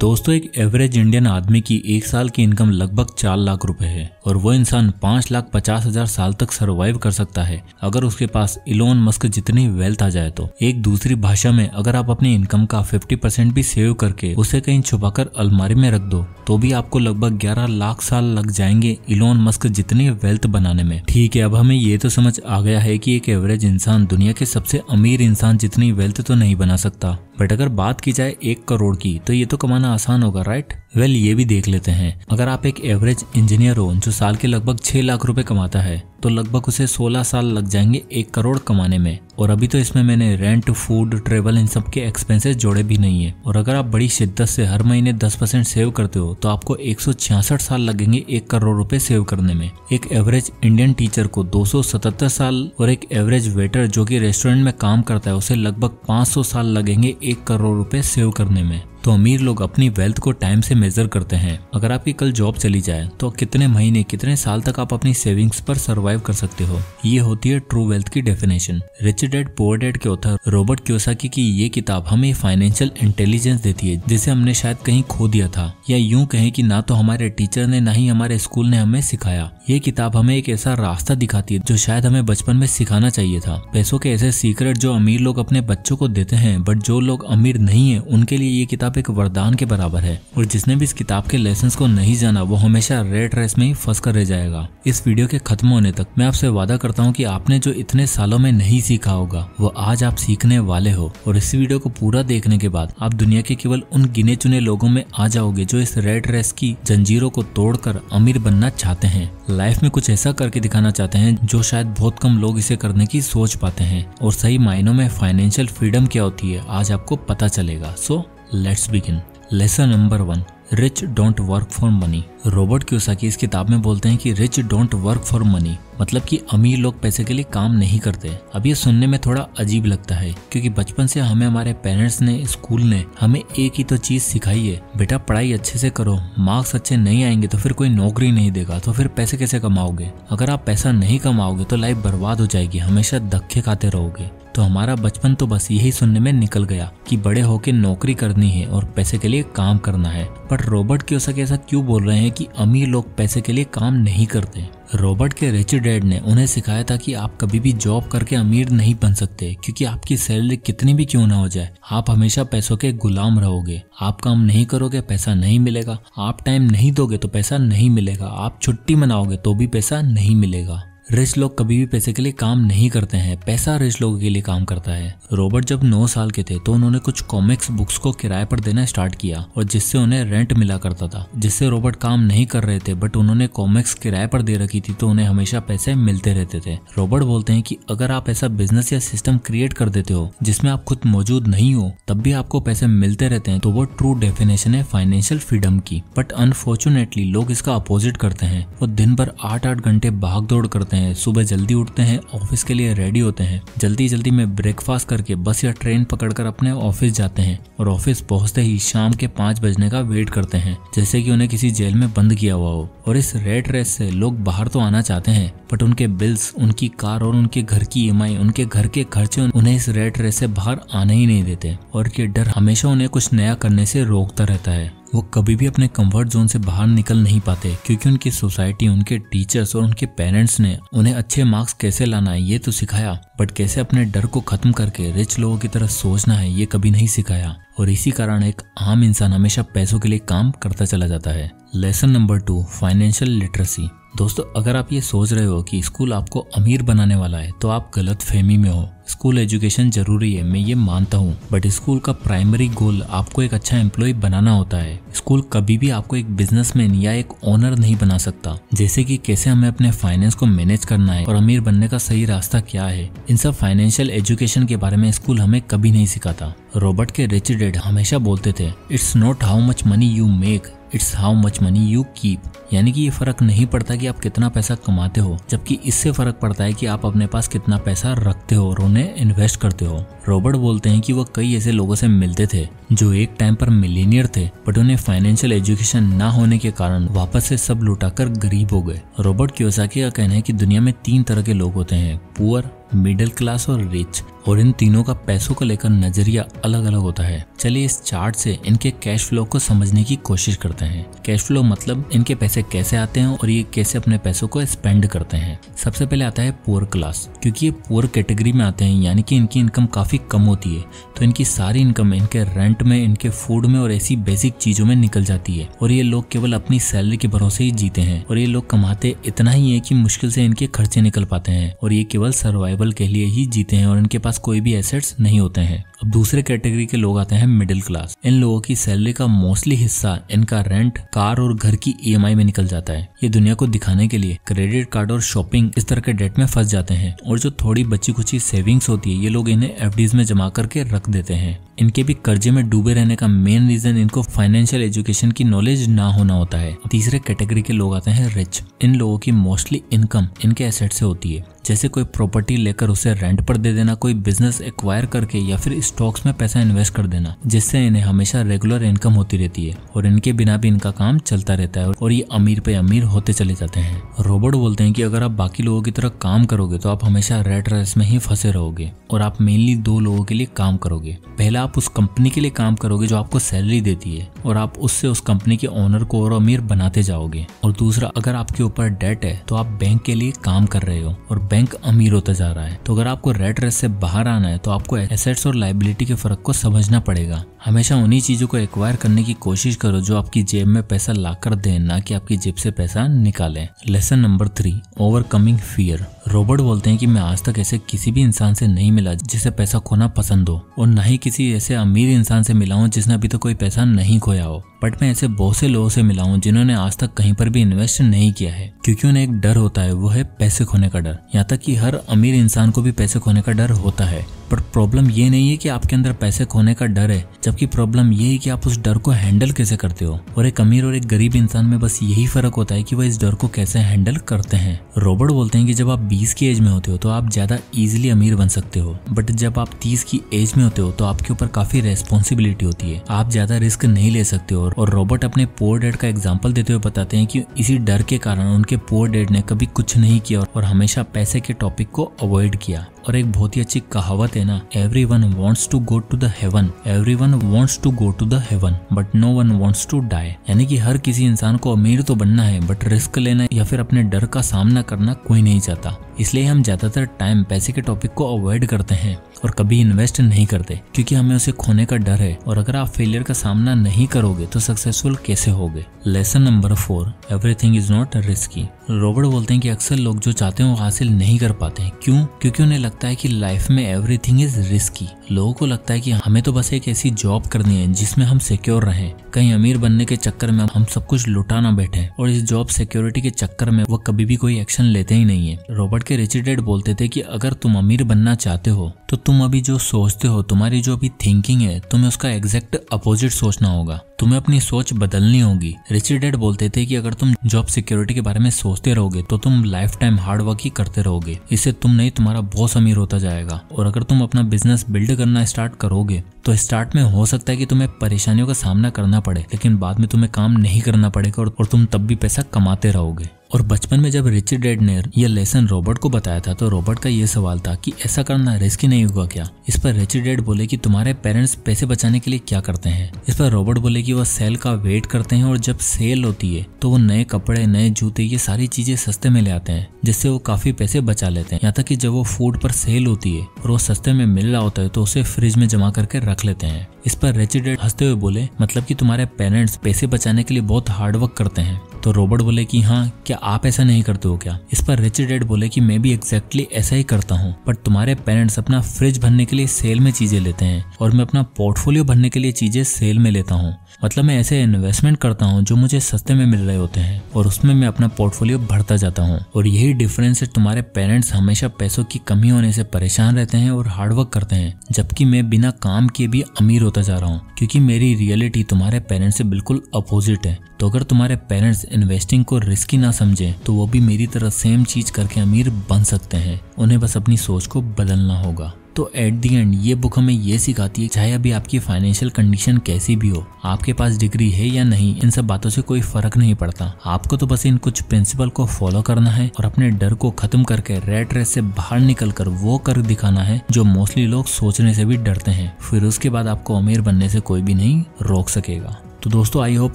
दोस्तों एक average Indian आदमी की एक साल की इनकम लगभग 4 लाख रुपए है और वो इंसान 5,50,000 साल तक सरवाइव कर सकता है अगर उसके पास इलोन मस्क जितनी वेल्थ आ जाए तो। एक दूसरी भाषा में अगर आप अपनी इनकम का 50% भी सेव करके उसे कहीं छुपाकर अलमारी में रख दो तो भी आपको लगभग 11 लाख साल लग जाएंगे इलोन मस्क जितनी वेल्थ बनाने में। ठीक है, अब हमें ये तो समझ आ गया है कि एक एवरेज इंसान दुनिया के सबसे अमीर इंसान जितनी वेल्थ तो नहीं बना सकता, बट अगर बात की जाए 1 करोड़ की तो ये तो कमाना आसान होगा, राइट? वेल, ये भी देख लेते हैं। अगर आप एक एवरेज इंजीनियर हो जो साल के लगभग 6 लाख रुपए कमाता है तो लगभग उसे 16 साल लग जाएंगे 1 करोड़ कमाने में। और अभी तो इसमें मैंने रेंट, फूड, ट्रेवल इन सब के एक्सपेंसेस जोड़े भी नहीं है। और अगर आप बड़ी शिद्दत से हर महीने 10% सेव करते हो तो आपको 166 साल लगेंगे 1 करोड़ रुपए सेव करने में। एक एवरेज इंडियन टीचर को 277 साल और एक एवरेज वेटर जो कि रेस्टोरेंट में काम करता है उसे लगभग 500 साल लगेंगे 1 करोड़ रुपए सेव करने में। तो अमीर लोग अपनी वेल्थ को टाइम से मेजर करते हैं। अगर आपकी कल जॉब चली जाए तो कितने महीने, कितने साल तक आप अपनी सेविंग्स पर सरवाइव कर सकते हो, ये होती है ट्रू वेल्थ की definition. Rich dad poor dad के ऑथर रॉबर्ट कियोसाकी की ये किताब हमें फाइनेंशियल इंटेलिजेंस देती है, जिसे हमने शायद कहीं खो दिया था, या यूं कहें कि ना तो हमारे टीचर ने ना ही हमारे स्कूल ने हमें सिखाया। ये किताब हमें एक ऐसा रास्ता दिखाती है जो शायद हमें बचपन में सिखाना चाहिए था। पैसों के ऐसे सीक्रेट जो अमीर लोग अपने बच्चों को देते हैं, बट जो लोग अमीर नहीं है उनके लिए ये किताब एक वरदान के बराबर है। और जिसने भी इस किताब के लेसन्स को नहीं जाना वो हमेशा रेट रेस में ही फंस कर रह जाएगा। इस वीडियो के खत्म होने तक मैं आपसे वादा करता हूँ कि आपने जो इतने सालों में नहीं सीखा होगा वो आज आप सीखने वाले हो। और इस वीडियो को पूरा देखने के बाद आप दुनिया के केवल उन गिने चुने लोगों में आ जाओगे जो इस रेट रेस की जंजीरों को तोड़कर अमीर बनना चाहते हैं, लाइफ में कुछ ऐसा करके दिखाना चाहते हैं जो शायद बहुत कम लोग इसे करने की सोच पाते हैं। और सही मायनों में फाइनेंशियल फ्रीडम क्या होती है आज आपको पता चलेगा। So let's begin. Lesson number 1, rich don't work for money. Robert Kiyosaki इस किताब में बोलते हैं कि rich don't work for money, मतलब कि अमीर लोग पैसे के लिए काम नहीं करते। अब ये सुनने में थोड़ा अजीब लगता है क्योंकि बचपन से हमें हमारे पेरेंट्स ने, स्कूल ने हमें एक ही तो चीज सिखाई है, बेटा पढ़ाई अच्छे से करो, मार्क्स अच्छे नहीं आएंगे तो फिर कोई नौकरी नहीं देगा, तो फिर पैसे कैसे कमाओगे, अगर आप पैसा नहीं कमाओगे तो लाइफ बर्बाद हो जाएगी, हमेशा धक्के खाते रहोगे। तो हमारा बचपन तो बस यही सुनने में निकल गया कि बड़े होके नौकरी करनी है और पैसे के लिए काम करना है। बट रॉबर्ट कियोसाकी ऐसा क्यों बोल रहे हैं कि अमीर लोग पैसे के लिए काम नहीं करते? रॉबर्ट के रिच डैड ने उन्हें सिखाया था कि आप कभी भी जॉब करके अमीर नहीं बन सकते, क्योंकि आपकी सैलरी कितनी भी क्यों ना हो जाए आप हमेशा पैसों के गुलाम रहोगे। आप काम नहीं करोगे पैसा नहीं मिलेगा, आप टाइम नहीं दोगे तो पैसा नहीं मिलेगा, आप छुट्टी मनाओगे तो भी पैसा नहीं मिलेगा। रिच लोग कभी भी पैसे के लिए काम नहीं करते हैं, पैसा रिच लोगों के लिए काम करता है। रॉबर्ट जब 9 साल के थे तो उन्होंने कुछ कॉमिक्स बुक्स को किराए पर देना स्टार्ट किया और जिससे उन्हें रेंट मिला करता था। जिससे रॉबर्ट काम नहीं कर रहे थे बट उन्होंने कॉमिक्स किराए पर दे रखी थी तो उन्हें हमेशा पैसे मिलते रहते थे। रॉबर्ट बोलते हैं कि अगर आप ऐसा बिजनेस या सिस्टम क्रिएट कर देते हो जिसमें आप खुद मौजूद नहीं हो तब भी आपको पैसे मिलते रहते हैं तो वो ट्रू डेफिनेशन है फाइनेंशियल फ्रीडम की। बट अनफॉर्चुनेटली लोग इसका अपोजिट करते हैं। वो दिन भर 8-8 घंटे भाग दौड़ करते हैं, सुबह जल्दी उठते हैं, ऑफिस के लिए रेडी होते हैं, जल्दी जल्दी में ब्रेकफास्ट करके बस या ट्रेन पकड़कर अपने ऑफिस जाते हैं और ऑफिस पहुंचते ही शाम के 5 बजने का वेट करते हैं, जैसे कि उन्हें किसी जेल में बंद किया हुआ हो। और इस रेट रेस से लोग बाहर तो आना चाहते हैं बट उनके बिल्स, उनकी कार और उनके घर की EMI, उनके घर के खर्चे उन्हें इस रेट रेस से बाहर आने ही नहीं देते और ये डर हमेशा उन्हें कुछ नया करने से रोकता रहता है। वो कभी भी अपने कंफर्ट जोन से बाहर निकल नहीं पाते क्योंकि उनकी सोसाइटी, उनके टीचर्स और उनके पेरेंट्स ने उन्हें अच्छे मार्क्स कैसे लाना है ये तो सिखाया, बट कैसे अपने डर को खत्म करके रिच लोगों की तरह सोचना है ये कभी नहीं सिखाया। और इसी कारण एक आम इंसान हमेशा पैसों के लिए काम करता चला जाता है। Lesson number 2, financial literacy. दोस्तों अगर आप ये सोच रहे हो कि स्कूल आपको अमीर बनाने वाला है तो आप गलत फहमी में हो। स्कूल एजुकेशन जरूरी है, मैं ये मानता हूँ, बट स्कूल का प्राइमरी गोल आपको एक अच्छा एम्प्लॉय बनाना होता है। स्कूल कभी भी आपको एक बिजनेसमैन या एक ओनर नहीं बना सकता। जैसे कि कैसे हमें अपने फाइनेंस को मैनेज करना है और अमीर बनने का सही रास्ता क्या है, इन सब फाइनेंशियल एजुकेशन के बारे में स्कूल हमें कभी नहीं सिखाता। रॉबर्ट के रिच डैड हमेशा बोलते थे, it's not how much money you make, it's how much money you keep. यानी कि ये फर्क नहीं पड़ता कि आप कितना पैसा कमाते हो, जबकि इससे फर्क पड़ता है कि आप अपने पास कितना पैसा रखते हो और उन्हें इन्वेस्ट करते हो। रॉबर्ट बोलते हैं कि वो कई ऐसे लोगों से मिलते थे जो एक टाइम पर मिलीनियर थे बट उन्हें फाइनेंशियल एजुकेशन ना होने के कारण वापस से सब लुटाकर गरीब हो गए। रॉबर्ट कियोसाकी का कहना है कि दुनिया में 3 तरह के लोग होते हैं, पुअर, मिडिल क्लास और रिच, और इन तीनों का पैसों को लेकर नजरिया अलग अलग होता है। चलिए इस चार्ट से इनके कैश फ्लो को समझने की कोशिश करते हैं। कैश फ्लो मतलब इनके पैसे कैसे आते हैं और ये कैसे अपने पैसों को स्पेंड करते हैं। सबसे पहले आता है पुअर क्लास, क्योंकि ये पुअर कैटेगरी में आते हैं, यानी कि इनकी इनकम काफी कम होती है, तो इनकी सारी इनकम इनके रेंट में, इनके फूड में और ऐसी बेसिक चीजों में निकल जाती है, और ये लोग केवल अपनी सैलरी के भरोसे ही जीते हैं, और ये लोग कमाते इतना ही है कि मुश्किल से इनके खर्चे निकल पाते हैं, और ये केवल सर्वाइवल के लिए ही जीते हैं और इनके पास कोई भी एसेट्स नहीं होते हैं। अब दूसरे कैटेगरी के लोग आते हैं मिडिल क्लास। इन लोगों की सैलरी का मोस्टली हिस्सा इनका रेंट, कार और घर की ईएमआई में निकल जाता है। ये दुनिया को दिखाने के लिए क्रेडिट कार्ड और शॉपिंग इस तरह के डेट में फंस जाते हैं, और जो थोड़ी बची कुची सेविंग्स होती है ये लोग इन्हें एफडीज में जमा करके रख देते हैं। इनके भी कर्जे में डूबे रहने का मेन रीजन इनको फाइनेंशियल एजुकेशन की नॉलेज ना होना होता है। तीसरे कैटेगरी के लोग आते हैं रिच। इन लोगों की मोस्टली इनकम इनके एसेट से होती है, जैसे कोई प्रॉपर्टी लेकर उसे रेंट पर दे देना, कोई बिजनेस एक्वायर करके या फिर स्टॉक्स में पैसा इन्वेस्ट कर देना, जिससे इन्हें हमेशा रेगुलर इनकम होती रहती है और इनके बिना भी इनका काम चलता रहता है, और ये अमीर पे अमीर होते चले जाते हैं। रॉबर्ट बोलते हैं कि अगर आप बाकी लोगों की तरह काम करोगे तो आप हमेशा रेट रेस में ही फंसे रहोगे, और आप मेनली दो लोगों के लिए काम करोगे। पहला, आप उस कंपनी के लिए काम करोगे जो आपको सैलरी देती है, और आप उससे उस कंपनी के ओनर को और अमीर बनाते जाओगे, और दूसरा, अगर आपके ऊपर डेट है तो आप बैंक के लिए काम कर रहे हो और बैंक अमीर होता जा रहा है। तो अगर आपको रेट रेस से बाहर आना है तो आपको एसेट्स और लायबिलिटी के फर्क को समझना पड़ेगा। हमेशा उन्हीं चीजों को एक्वायर करने की कोशिश करो जो आपकी जेब में पैसा लाकर दे, ना कि आपकी जेब से पैसा निकाले। Lesson number 3, overcoming fear. Robert बोलते हैं कि मैं आज तक ऐसे किसी भी इंसान से नहीं मिला जिसे पैसा खोना पसंद हो, और न ही किसी ऐसे अमीर इंसान से मिला हूँ जिसने अभी तक कोई पैसा नहीं खोया हो, बट मैं ऐसे बहुत से लोगों से मिला हूँ जिन्होंने आज तक कहीं पर भी इन्वेस्ट नहीं किया है, क्योंकि उन्हें एक डर होता है, वो है पैसे खोने का डर। यहाँ तक कि हर अमीर इंसान को भी पैसे खोने का डर होता है, पर प्रॉब्लम ये नहीं है कि आपके अंदर पैसे खोने का डर है, जबकि प्रॉब्लम ये है कि आप उस डर को हैंडल कैसे करते हो। और एक अमीर और एक गरीब इंसान में बस यही फर्क होता है कि वह इस डर को कैसे हैंडल करते हैं। रॉबर्ट बोलते हैं कि जब आप 20 की एज में होते हो तो आप ज्यादा इजीली अमीर बन सकते हो, बट जब आप 30 की एज में होते हो तो आपके ऊपर काफी रेस्पॉन्सिबिलिटी होती है, आप ज्यादा रिस्क नहीं ले सकते हो। और रॉबर्ट अपने पुअर डैड का एग्जाम्पल देते हुए बताते हैं कि इसी डर के कारण उनके पुअर डैड ने कभी कुछ नहीं किया और हमेशा पैसे के टॉपिक को अवॉइड किया। और एक बहुत ही अच्छी कहावत है ना, everyone wants to go to the heaven, everyone wants to go to the heaven but no one wants to die, यानी कि हर किसी इंसान को अमीर तो बनना है, बट रिस्क लेना या फिर अपने डर का सामना करना कोई नहीं चाहता। इसलिए हम ज्यादातर टाइम पैसे के टॉपिक को अवॉइड करते हैं और कभी इन्वेस्ट नहीं करते, क्योंकि हमें उसे खोने का डर है, और अगर आप फेलियर का सामना नहीं करोगे तो सक्सेसफुल कैसे होगे। Lesson number 4, everything is not risky. Robert बोलते हैं कि अक्सर लोग जो चाहते हैं वो हासिल नहीं कर पाते हैं। क्यों? क्योंकि उन्हें लगता है कि लाइफ में एवरीथिंग इज रिस्की। लोगों को लगता है कि हमें तो बस एक ऐसी जॉब करनी है जिसमें हम सिक्योर रहें, कहीं अमीर बनने के चक्कर में हम सब कुछ लुटा ना बैठे, और इस जॉब सिक्योरिटी के चक्कर में वो कभी भी कोई एक्शन लेते ही नहीं है। रॉबर्ट के रिच डैड बोलते थे कि अगर तुम अमीर बनना चाहते हो तो तुम अभी जो सोचते हो, तुम्हारी जो अभी थिंकिंग है, तुम्हें उसका एग्जैक्ट अपोजिट सोचना होगा, तुम्हें अपनी सोच बदलनी होगी। रिच डैड बोलते थे कि अगर तुम जॉब सिक्योरिटी के बारे में सोचते रहोगे तो तुम लाइफ टाइम हार्ड वर्क ही करते रहोगे, इससे तुम नहीं तुम्हारा बॉस अमीर होता जाएगा। और अगर तुम अपना बिजनेस बिल्ड करना स्टार्ट करोगे तो स्टार्ट में हो सकता है कि तुम्हें परेशानियों का सामना करना पड़े, लेकिन बाद में तुम्हें काम नहीं करना पड़ेगा और तुम तब भी पैसा कमाते रहोगे। और बचपन में जब रिच डैड ने यह लेसन रॉबर्ट को बताया था तो रॉबर्ट का यह सवाल था कि ऐसा करना रिस्की नहीं होगा क्या? इस पर रिच डैड बोले कि तुम्हारे पेरेंट्स पैसे बचाने के लिए क्या करते हैं? इस पर रॉबर्ट बोले कि वह सेल का वेट करते हैं, और जब सेल होती है तो वो नए कपड़े, नए जूते, ये सारी चीजें सस्ते में ले आते हैं, जिससे वो काफी पैसे बचा लेते हैं। यहाँ तक कि जब वो फूड पर सेल होती है और वो सस्ते में मिल रहा होता है तो उसे फ्रिज में जमा करके रख लेते हैं। इस पर रिच डैड हंसते हुए बोले, मतलब कि तुम्हारे पेरेंट्स पैसे बचाने के लिए बहुत हार्ड वर्क करते हैं। तो रॉबर्ट बोले कि हाँ, क्या आप ऐसा नहीं करते हो क्या? इस पर रिच डैड बोले कि मैं भी एग्जैक्टली ऐसा ही करता हूँ, पर तुम्हारे पेरेंट्स अपना फ्रिज भरने के लिए सेल में चीजें लेते हैं और मैं अपना पोर्टफोलियो भरने के लिए चीजें सेल में लेता हूँ। मतलब मैं ऐसे इन्वेस्टमेंट करता हूँ जो मुझे सस्ते में मिल रहे होते हैं और उसमें मैं अपना पोर्टफोलियो भरता जाता हूँ। और यही डिफरेंस है, तुम्हारे पेरेंट्स हमेशा पैसों की कमी होने से परेशान रहते हैं और हार्डवर्क करते हैं, जबकि मैं बिना काम के भी अमीर होता जा रहा हूँ, क्योंकि मेरी रियलिटी तुम्हारे पेरेंट्स से बिल्कुल अपोजिट है। तो अगर तुम्हारे पेरेंट्स इन्वेस्टिंग को रिस्की ना समझें तो वो भी मेरी तरह सेम चीज करके अमीर बन सकते हैं, उन्हें बस अपनी सोच को बदलना होगा। तो एट दी एंड ये बुक हमें ये सिखाती है चाहे अभी आपकी फाइनेंशियल कंडीशन कैसी भी हो, आपके पास डिग्री है या नहीं, इन सब बातों से कोई फर्क नहीं पड़ता। आपको तो बस इन कुछ प्रिंसिपल को फॉलो करना है और अपने डर को खत्म करके रेट रेस से बाहर निकलकर वो कर दिखाना है जो मोस्टली लोग सोचने से भी डरते हैं। फिर उसके बाद आपको अमीर बनने से कोई भी नहीं रोक सकेगा। तो दोस्तों आई होप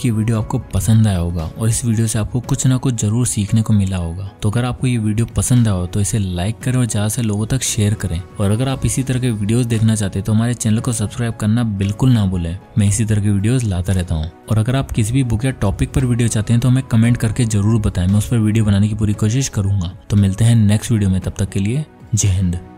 कि वीडियो आपको पसंद आया होगा और इस वीडियो से आपको कुछ ना कुछ जरूर सीखने को मिला होगा। तो अगर आपको ये वीडियो पसंद आया हो तो इसे लाइक करें और ज़्यादा से लोगों तक शेयर करें। और अगर आप इसी तरह के वीडियोस देखना चाहते हैं तो हमारे चैनल को सब्सक्राइब करना बिल्कुल ना भूलें। मैं इसी तरह के वीडियोस लाता रहता हूँ। और अगर आप किसी भी बुक या टॉपिक पर वीडियो चाहते हैं तो हमें कमेंट करके जरूर बताएं, मैं उस पर वीडियो बनाने की पूरी कोशिश करूँगा। तो मिलते हैं नेक्स्ट वीडियो में, तब तक के लिए जय हिंद।